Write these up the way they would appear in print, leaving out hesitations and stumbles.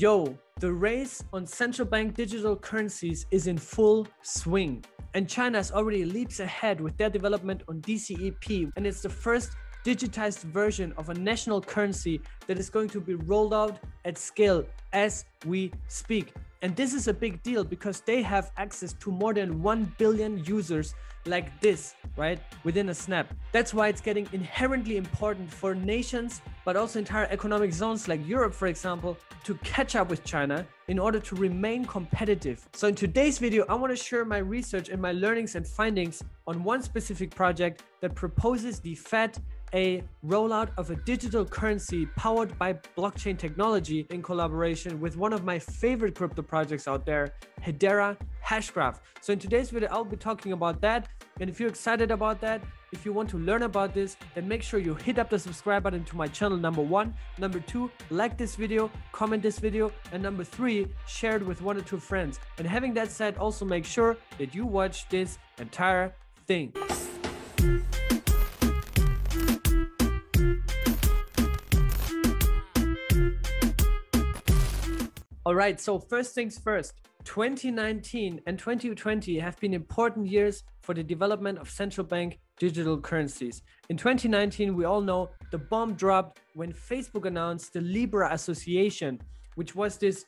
Yo, the race on central bank digital currencies is in full swing, and China is already leaps ahead with their development on DCEP, and it's the first digitized version of a national currency that is going to be rolled out at scale as we speak. And this is a big deal because they have access to more than 1 billion users like this, right, within a snap. That's why it's getting inherently important for nations, but also entire economic zones like Europe, for example, to catch up with China in order to remain competitive. So in today's video, I want to share my research and my learnings and findings on one specific project that proposes the Fed a rollout of a digital currency powered by blockchain technology in collaboration with one of my favorite crypto projects out there, Hedera Hashgraph. So in today's video, I'll be talking about that. And if you're excited about that, if you want to learn about this, then make sure you hit up the subscribe button to my channel, number one. Number two, like this video, comment this video. And number three, share it with one or two friends. And having that said, also make sure that you watch this entire thing. All right, so first things first, 2019 and 2020 have been important years for the development of central bank digital currencies. In 2019, we all know the bomb dropped when Facebook announced the Libra Association, which was this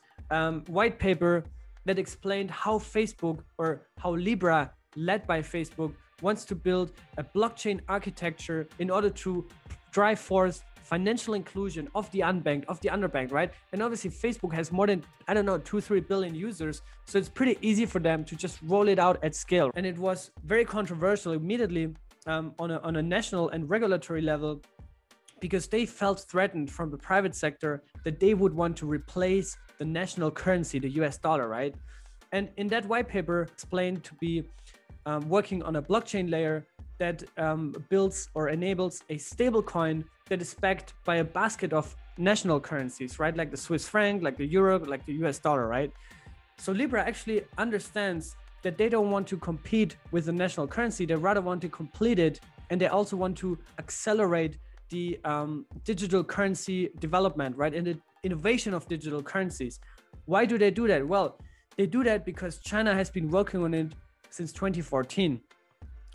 white paper that explained how Facebook, or how Libra, led by Facebook, wants to build a blockchain architecture in order to drive forth financial inclusion of the unbanked, of the underbanked, right? And obviously Facebook has more than, I don't know, 2-3 billion users. So it's pretty easy for them to just roll it out at scale. And it was very controversial immediately on a national and regulatory level, because they felt threatened from the private sector that they would want to replace the national currency, the US dollar, right? And in that white paper explained to be working on a blockchain layer that builds or enables a stable coin that is backed by a basket of national currencies, right? Like the Swiss franc, like the euro, like the US dollar, right? So Libra actually understands that they don't want to compete with the national currency. They rather want to complete it. And they also want to accelerate the digital currency development, right? And the innovation of digital currencies. Why do they do that? Well, they do that because China has been working on it since 2014.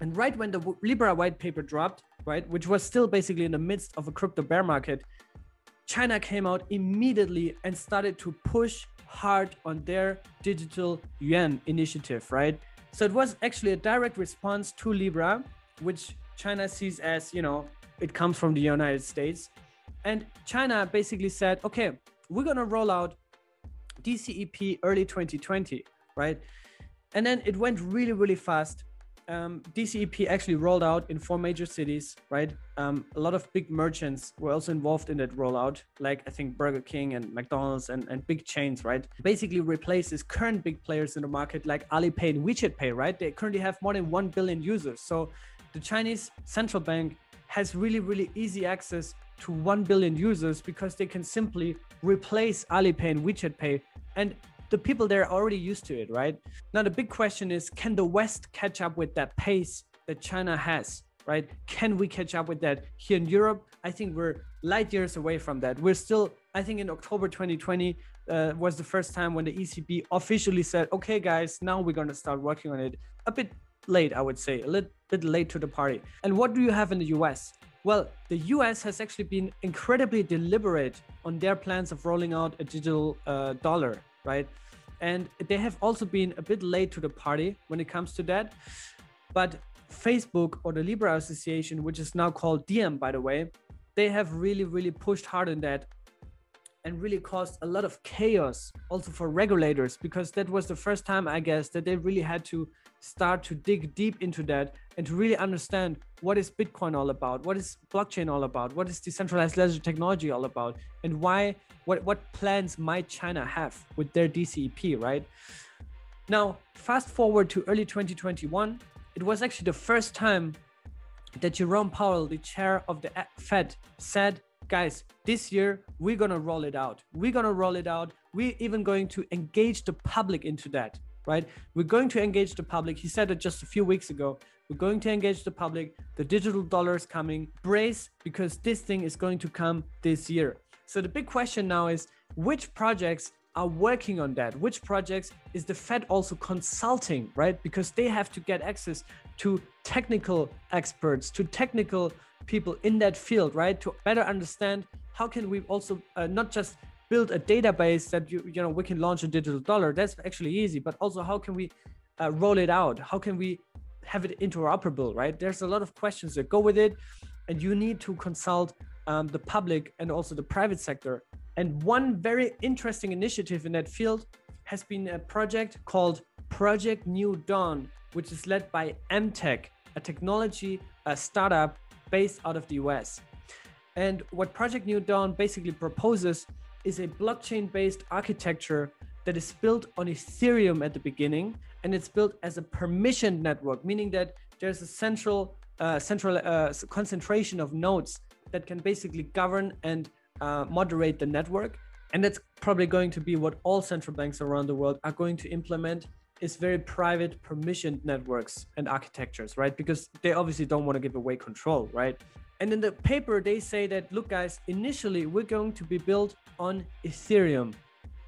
And right when the Libra white paper dropped, right, which was still basically in the midst of a crypto bear market, China came out immediately and started to push hard on their digital yuan initiative, right? So it was actually a direct response to Libra, which China sees as, you know, it comes from the United States. And China basically said, okay, we're going to roll out DCEP early 2020, right? And then it went really, really fast. DCEP actually rolled out in 4 major cities, right? A lot of big merchants were also involved in that rollout, like I think Burger King and McDonald's and big chains, right? Basically replaces current big players in the market like Alipay and WeChat Pay, right? They currently have more than 1 billion users. So the Chinese central bank has really, really easy access to 1 billion users because they can simply replace Alipay and WeChat Pay. And the people there are already used to it, right? Now, the big question is, can the West catch up with that pace that China has, right? Can we catch up with that here in Europe? I think we're light years away from that. We're still, I think in October 2020 was the first time when the ECB officially said, okay, guys, now we're going to start working on it. A bit late, I would say, a little bit late to the party. And what do you have in the US? Well, the US has actually been incredibly deliberate on their plans of rolling out a digital dollar, right? And they have also been a bit late to the party when it comes to that. But Facebook, or the Libra Association, which is now called Diem, by the way, they have really, really pushed hard on that and really caused a lot of chaos also for regulators, because that was the first time, I guess, that they really had to start to dig deep into that and to really understand what is Bitcoin all about, what is blockchain all about, what is decentralized ledger technology all about, and why, what plans might China have with their DCEP, right? Now, fast forward to early 2021, it was actually the first time that Jerome Powell, the chair of the Fed, said, guys, this year, we're going to roll it out. We're going to roll it out. We're even going to engage the public into that, right? We're going to engage the public. He said it just a few weeks ago. We're going to engage the public. The digital dollar is coming. Brace, because this thing is going to come this year. So the big question now is, which projects are working on that? Which projects is the Fed also consulting, right? Because they have to get access to technical experts, to technical people in that field, right? To better understand how can we also not just build a database that, you know, we can launch a digital dollar. That's actually easy, but also how can we roll it out? How can we have it interoperable, right? There's a lot of questions that go with it, and you need to consult the public and also the private sector. And one very interesting initiative in that field has been a project called Project New Dawn, which is led by Emtech, a technology startup based out of the US. And what Project New Dawn basically proposes is a blockchain-based architecture that is built on Ethereum at the beginning, and it's built as a permissioned network, meaning that there's a central concentration of nodes that can basically govern and moderate the network. And that's probably going to be what all central banks around the world are going to implement, is very private permissioned networks and architectures, right? Because they obviously don't want to give away control, right? And in the paper, they say that, look guys, initially we're going to be built on Ethereum,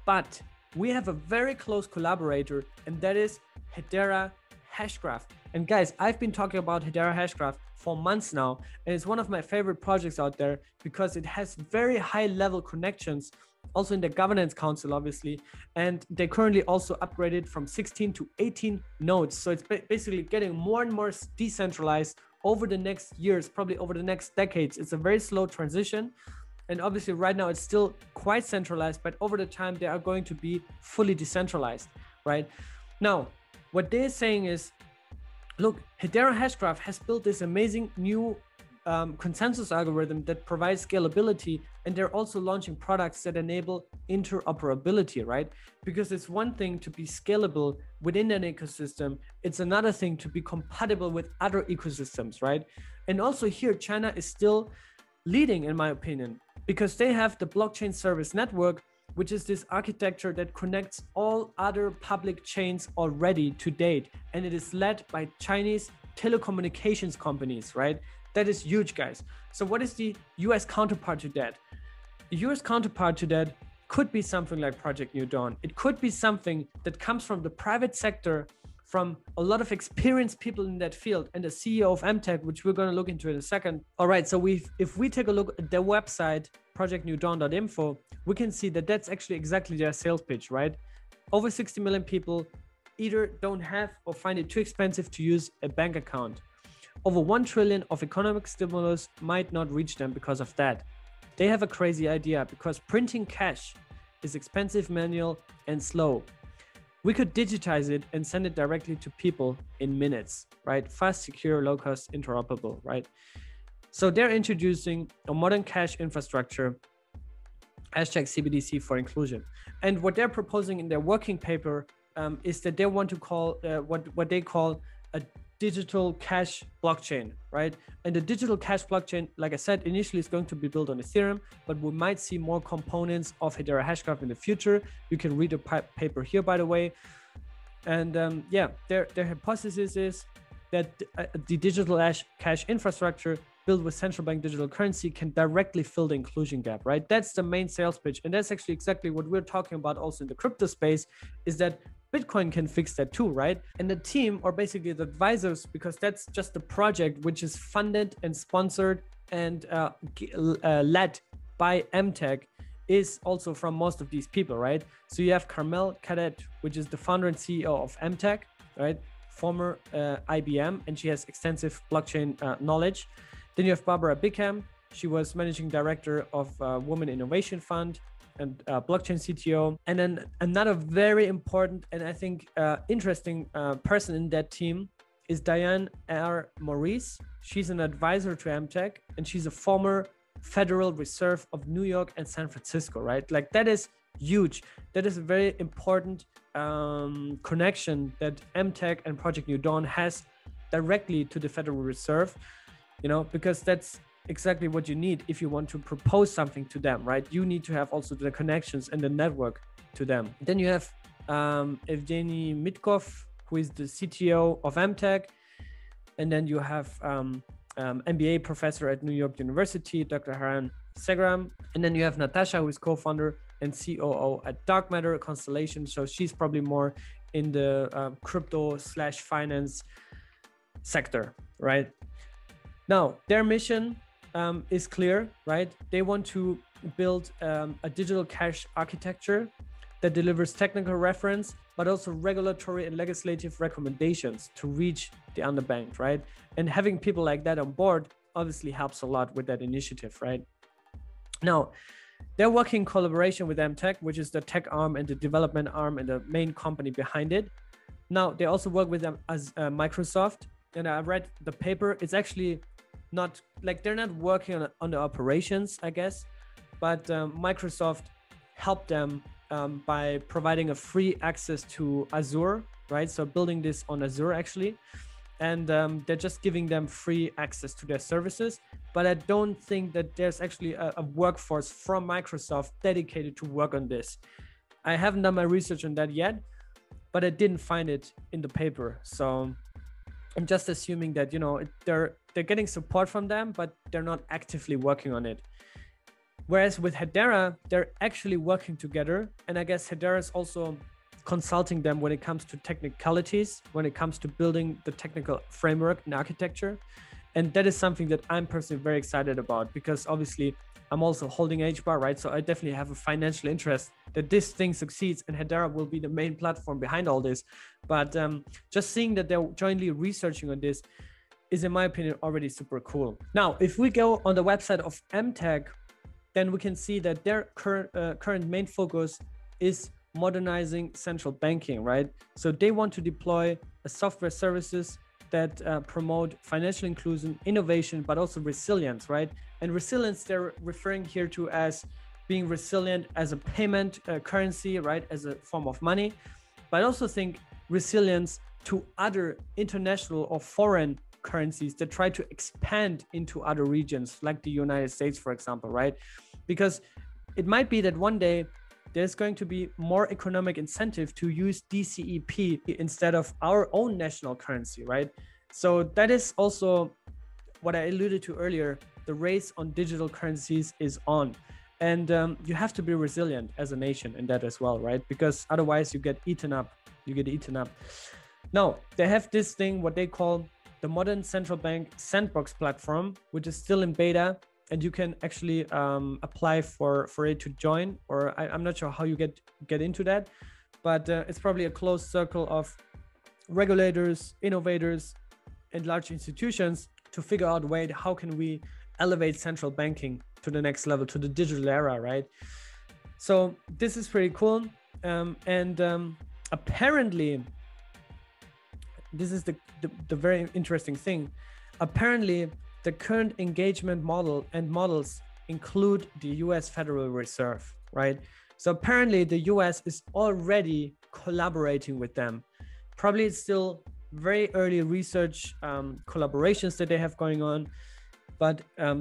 but we have a very close collaborator, and that is Hedera Hashgraph. And guys, I've been talking about Hedera Hashgraph for months now, and it's one of my favorite projects out there because it has very high level connections, also in the governance council, obviously. And they currently also upgraded from 16 to 18 nodes. So it's basically getting more and more decentralized over the next years, probably over the next decades. It's a very slow transition. And obviously right now it's still quite centralized, but over the time they are going to be fully decentralized, right? Now, what they're saying is, look, Hedera Hashgraph has built this amazing new consensus algorithm that provides scalability, and they're also launching products that enable interoperability, right? Because it's one thing to be scalable within an ecosystem, it's another thing to be compatible with other ecosystems, right? And also here, China is still leading, in my opinion, because they have the blockchain service network, which is this architecture that connects all other public chains already to date. And it is led by Chinese telecommunications companies, right? That is huge, guys. So what is the US counterpart to that? The US counterpart to that could be something like Project New Dawn. It could be something that comes from the private sector, from a lot of experienced people in that field, and the CEO of Emtech, which we're going to look into in a second. All right, so if we take a look at their website, projectnewdawn.info, we can see that that's actually exactly their sales pitch, right? Over 60 million people either don't have or find it too expensive to use a bank account. Over 1 trillion of economic stimulus might not reach them because of that. They have a crazy idea because printing cash is expensive, manual, and slow. We could digitize it and send it directly to people in minutes, right? Fast, secure, low cost, interoperable, right? So they're introducing a modern cash infrastructure, #CBDC for inclusion. And what they're proposing in their working paper is that they want to call what they call a digital cash blockchain, right? And the digital cash blockchain, like I said, initially is going to be built on Ethereum, but we might see more components of Hedera Hashgraph in the future. You can read the paper here, by the way. And yeah, their hypothesis is that the digital cash infrastructure built with central bank digital currency can directly fill the inclusion gap, right? That's the main sales pitch. And that's actually exactly what we're talking about also in the crypto space, is that Bitcoin can fix that too, right? And the team, or basically the advisors, because that's just the project which is funded and sponsored and led by Emtech, is also from most of these people, right? So you have Carmel Cadet, which is the founder and CEO of Emtech, right? Former IBM, and she has extensive blockchain knowledge. Then you have Barbara Bickham. She was managing director of Women Innovation Fund and blockchain CTO. And then another very important and I think interesting person in that team is Diane R. Maurice. She's an advisor to Emtech, and she's a former Federal Reserve of New York and San Francisco, right? Like that is huge. That is a very important connection that Emtech and Project New Dawn has directly to the Federal Reserve, you know, because that's exactly what you need if you want to propose something to them, right? You need to have also the connections and the network to them. Then you have Evgeny Mitkov, who is the CTO of Emtech. And then you have MBA professor at New York University, Dr. Haran Segram. And then you have Natasha, who is co-founder and COO at Dark Matter Constellation. So she's probably more in the crypto/finance sector, right? Now, their mission is clear, right? They want to build a digital cash architecture that delivers technical reference, but also regulatory and legislative recommendations to reach the underbanked, right? And having people like that on board obviously helps a lot with that initiative, right? Now, they're working in collaboration with Emtech, which is the tech arm and the development arm and the main company behind it. Now, they also work with them as Microsoft. And I read the paper. It's actually not like they're not working on the operations, I guess, but Microsoft helped them by providing a free access to Azure, right? So building this on Azure actually, and they're just giving them free access to their services. But I don't think that there's actually a workforce from Microsoft dedicated to work on this. I haven't done my research on that yet, but I didn't find it in the paper. So I'm just assuming that, you know, they're getting support from them, but they're not actively working on it. Whereas with Hedera, they're actually working together. And I guess Hedera is also consulting them when it comes to technicalities, when it comes to building the technical framework and architecture. And that is something that I'm personally very excited about, because obviously I'm also holding HBAR, right? So I definitely have a financial interest that this thing succeeds, and Hedera will be the main platform behind all this. But just seeing that they're jointly researching on this is, in my opinion, already super cool. Now, if we go on the website of Emtech, then we can see that their current main focus is modernizing central banking, right? So they want to deploy a software services that promote financial inclusion, innovation, but also resilience, right? And resilience, they're referring here to as being resilient as a payment currency, right? As a form of money, but I also think resilience to other international or foreign currencies that try to expand into other regions, like the United States, for example, right? Because it might be that one day there's going to be more economic incentive to use DCEP instead of our own national currency, right? So that is also what I alluded to earlier. The race on digital currencies is on. And you have to be resilient as a nation in that as well, right? Because otherwise you get eaten up. Now, they have this thing, what they call the Modern Central Bank Sandbox Platform, which is still in beta. And you can actually apply for it to join, or I'm not sure how you get into that, but it's probably a closed circle of regulators, innovators, and large institutions to figure out, wait, how can we elevate central banking to the next level, to the digital era, right? So this is pretty cool. Apparently, this is the very interesting thing. Apparently, the current engagement model and models include the US Federal Reserve, right? So apparently the US is already collaborating with them. Probably it's still very early research collaborations that they have going on, but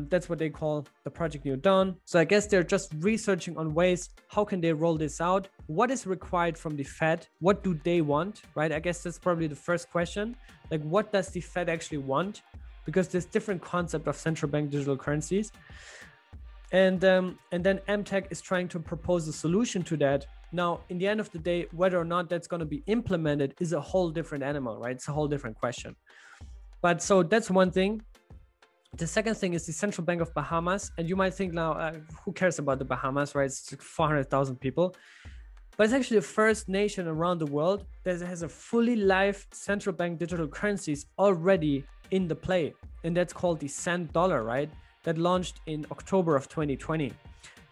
that's what they call the Project New Dawn. So I guess they're just researching on ways, how can they roll this out? What is required from the Fed? What do they want, right? I guess that's probably the first question. Like, what does the Fed actually want? Because there's different concept of central bank digital currencies. And then Emtech is trying to propose a solution to that. Now, in the end of the day, whether or not that's going to be implemented is a whole different animal, right? It's a whole different question. But so that's one thing. The second thing is the Central Bank of Bahamas. And you might think now, who cares about the Bahamas, right? It's 400,000 people. But it's actually the first nation around the world that has a fully live central bank digital currencies already in the play, and that's called the Sand Dollar, right? That launched in October of 2020.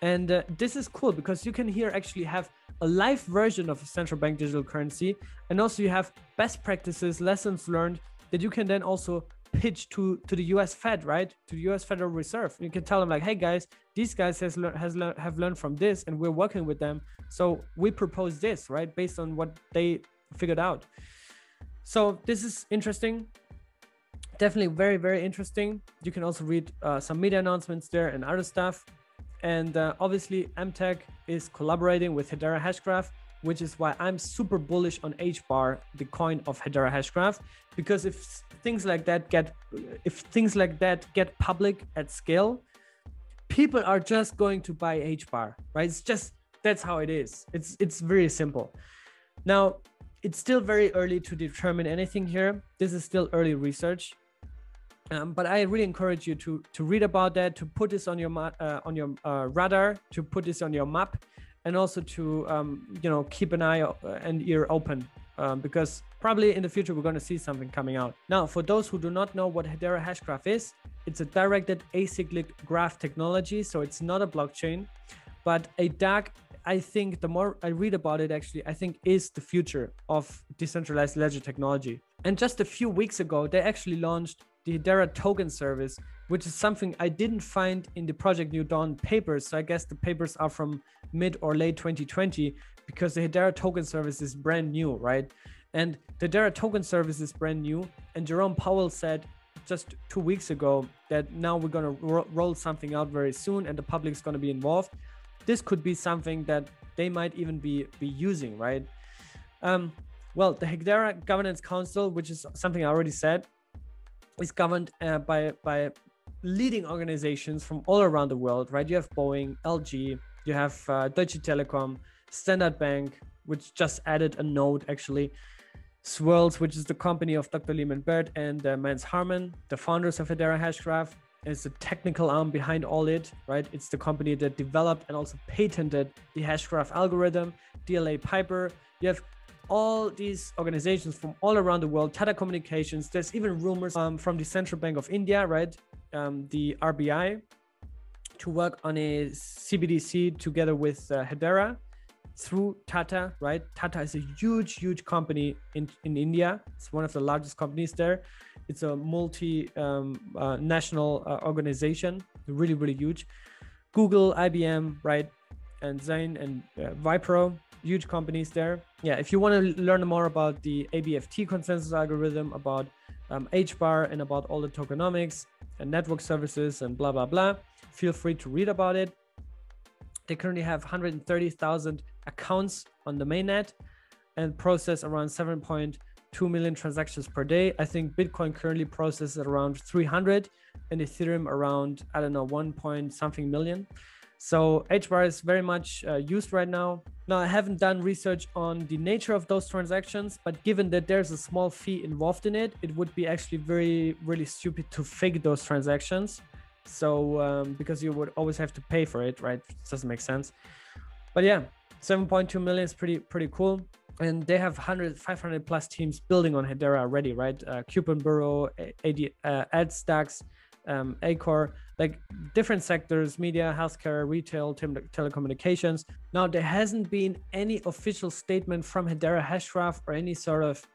And this is cool because you can here actually have a live version of a central bank digital currency, and also you have best practices, lessons learned that you can then also pitch to the US Fed, right? To the US Federal Reserve. You can tell them like, hey guys, these guys have learned from this and we're working with them. So we propose this, right? Based on what they figured out. So this is interesting. Definitely very, very interesting. You can also read some media announcements there and other stuff. And obviously Emtech is collaborating with Hedera Hashgraph, which is why I'm super bullish on HBAR, the coin of Hedera Hashgraph, because if things like that get public at scale, people are just going to buy HBAR, right? It's just That's how it is. It's very simple. Now, it's still very early to determine anything here. This is still early research, but I really encourage you to read about that, to put this on your radar, to put this on your map, and also to you know, keep an eye and ear open, because probably in the future we're going to see something coming out. Now, for those who do not know what Hedera Hashgraph is, it's a directed acyclic graph technology, so it's not a blockchain, but a DAG. I think the more I read about it, actually, I think is the future of decentralized ledger technology. And just a few weeks ago, they actually launched the Hedera token service, which is something I didn't find in the Project New Dawn papers. So I guess the papers are from mid or late 2020, because the Hedera token service is brand new, right? And the Hedera token service is brand new. And Jerome Powell said just 2 weeks ago that now we're going to roll something out very soon and the public's going to be involved. This could be something that they might even be using, right? Well, the Hedera Governance Council, which is something I already said, is governed by leading organizations from all around the world, right? You have Boeing, LG, you have Deutsche Telekom, Standard Bank, which just added a node actually, Swirls, which is the company of Dr. Leemon Baird and Mance Harmon, the founders of Hedera Hashgraph. It's the technical arm behind all it, right? It's the company that developed and also patented the Hashgraph algorithm, DLA Piper. You have all these organizations from all around the world, Tata Communications. There's even rumors from the Central Bank of India, right? The RBI, to work on a CBDC together with Hedera through Tata, right? Tata is a huge, huge company in India. It's one of the largest companies there. It's a multi-national organization, really, really huge. Google, IBM, right? And Zain and Wipro, huge companies there. Yeah, if you want to learn more about the ABFT consensus algorithm, about HBAR, and about all the tokenomics and network services and blah, blah, blah, feel free to read about it. They currently have 130,000 accounts on the mainnet and process around 7.2 million transactions per day. I think Bitcoin currently processes around 300 and Ethereum around, I don't know, 1 point something million. So HBAR is very much used right now. Now, I haven't done research on the nature of those transactions, but given that there's a small fee involved in it, it would be actually very, really stupid to fake those transactions. So because you would always have to pay for it, right? It doesn't make sense. But yeah, 7.2 million is pretty cool. And they have 500 plus teams building on Hedera already, right? Coupon Bureau, AdStacks, Acor, like different sectors, media, healthcare, retail, telecommunications. Now, there hasn't been any official statement from Hedera Hashgraph or any sort of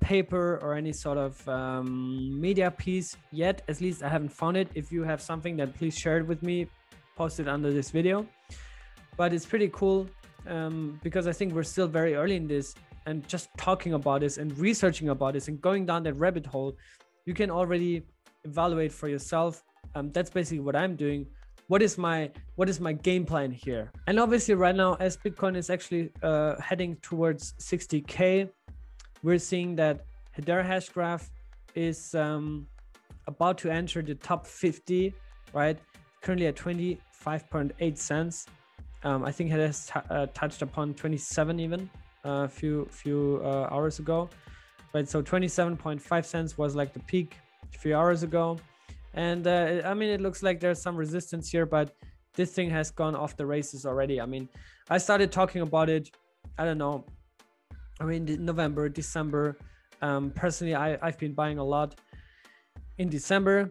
paper or any sort of media piece yet. At least I haven't found it. If you have something, then please share it with me, post it under this video. But it's pretty cool. Because I think we're still very early in this, and just talking about this and researching about this and going down that rabbit hole, you can already evaluate for yourself. That's basically what I'm doing. What is my game plan here? And obviously right now, as Bitcoin is actually heading towards 60K, we're seeing that Hedera Hashgraph is about to enter the top 50, right? Currently at 25.8 cents. I think it has touched upon 27 even a few hours ago, right? So 27.5 cents was like the peak a few hours ago. And I mean, it looks like there's some resistance here, but this thing has gone off the races already. I mean, I started talking about it, I don't know, I mean, November, December. Personally, I've been buying a lot in December,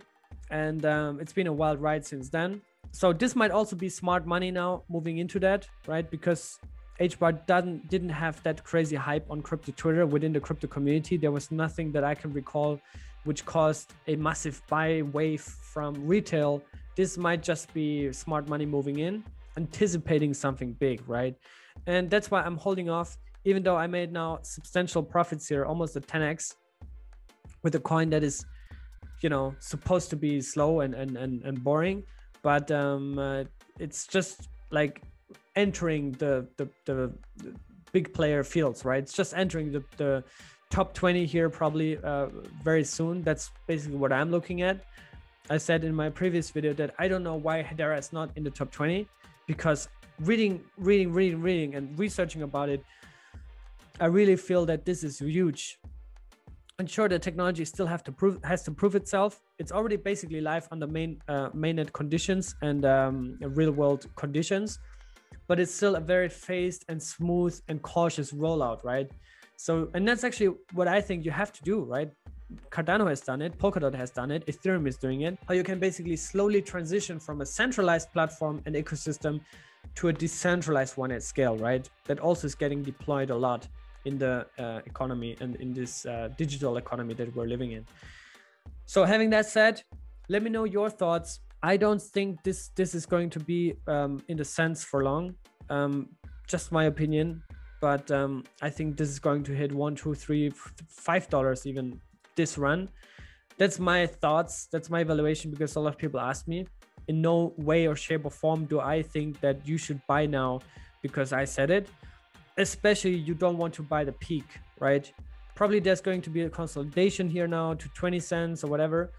and it's been a wild ride since then. So this might also be smart money now moving into that, right? Because HBAR didn't have that crazy hype on crypto Twitter. Within the crypto community, there was nothing that I can recall which caused a massive buy wave from retail. This might just be smart money moving in, anticipating something big, right? And that's why I'm holding off, even though I made now substantial profits here, almost a 10x, with a coin that is, you know, supposed to be slow and boring. But it's just like entering the big player fields, right? It's just entering the top 20 here probably very soon. That's basically what I'm looking at. I said in my previous video that I don't know why Hedera is not in the top 20, because reading and researching about it, I really feel that this is huge. And sure, the technology still has to prove itself. It's already basically live under mainnet conditions and real world conditions, but it's still a very phased and smooth and cautious rollout, right? So, and that's actually what I think you have to do, right? Cardano has done it, Polkadot has done it, Ethereum is doing it. How you can basically slowly transition from a centralized platform and ecosystem to a decentralized one at scale, right? That also is getting deployed a lot in the economy and in this digital economy that we're living in. So having that said, let me know your thoughts. I don't think this is going to be in the sense for long, just my opinion. But I think this is going to hit $1, $2, $3, $5 even this run. That's my thoughts. That's my evaluation, because a lot of people ask me. In no way or shape or form do I think that you should buy now because I said it. Especially you don't want to buy the peak, right? Probably there's going to be a consolidation here now to 20 cents or whatever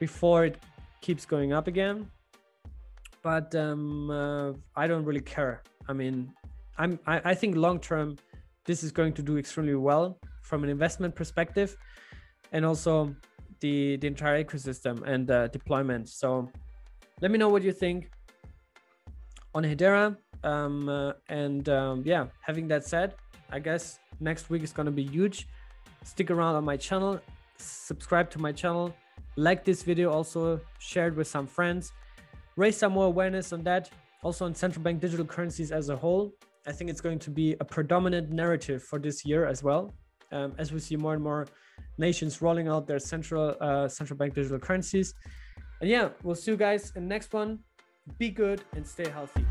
before it keeps going up again. But I don't really care. I mean, I think long-term, this is going to do extremely well from an investment perspective, and also the entire ecosystem and deployment. So let me know what you think on Hedera. Yeah, having that said, I guess next week is going to be huge. Stick around on my channel, subscribe to my channel, like this video, also share it with some friends, raise some more awareness on that. Also on central bank digital currencies as a whole, I think it's going to be a predominant narrative for this year as well, as we see more and more nations rolling out their central bank digital currencies. And yeah, we'll see you guys in the next one. Be good and stay healthy.